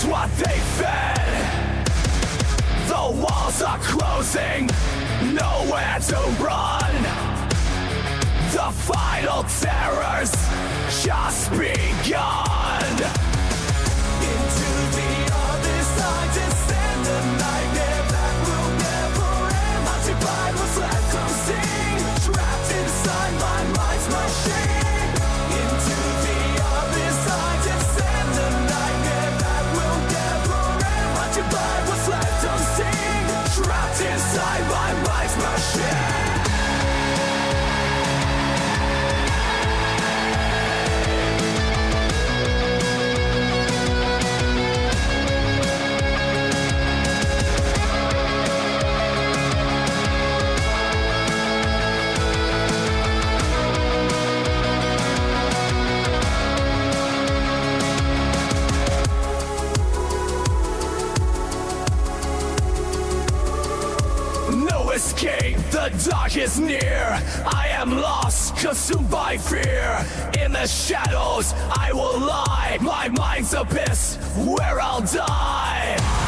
It's what they fed. The walls are closing, nowhere to run. The final terror's just begun. Into the other side to stand the nightmare that will never end. Occupied what's left to sing, trapped inside my mind's machine. Into the other side to stand the nightmare that will never end. Occupied what's left to sing, trapped inside my mind's machine. Escape, the dark is near. I am lost, consumed by fear. In the shadows, I will lie. My mind's abyss, where I'll die.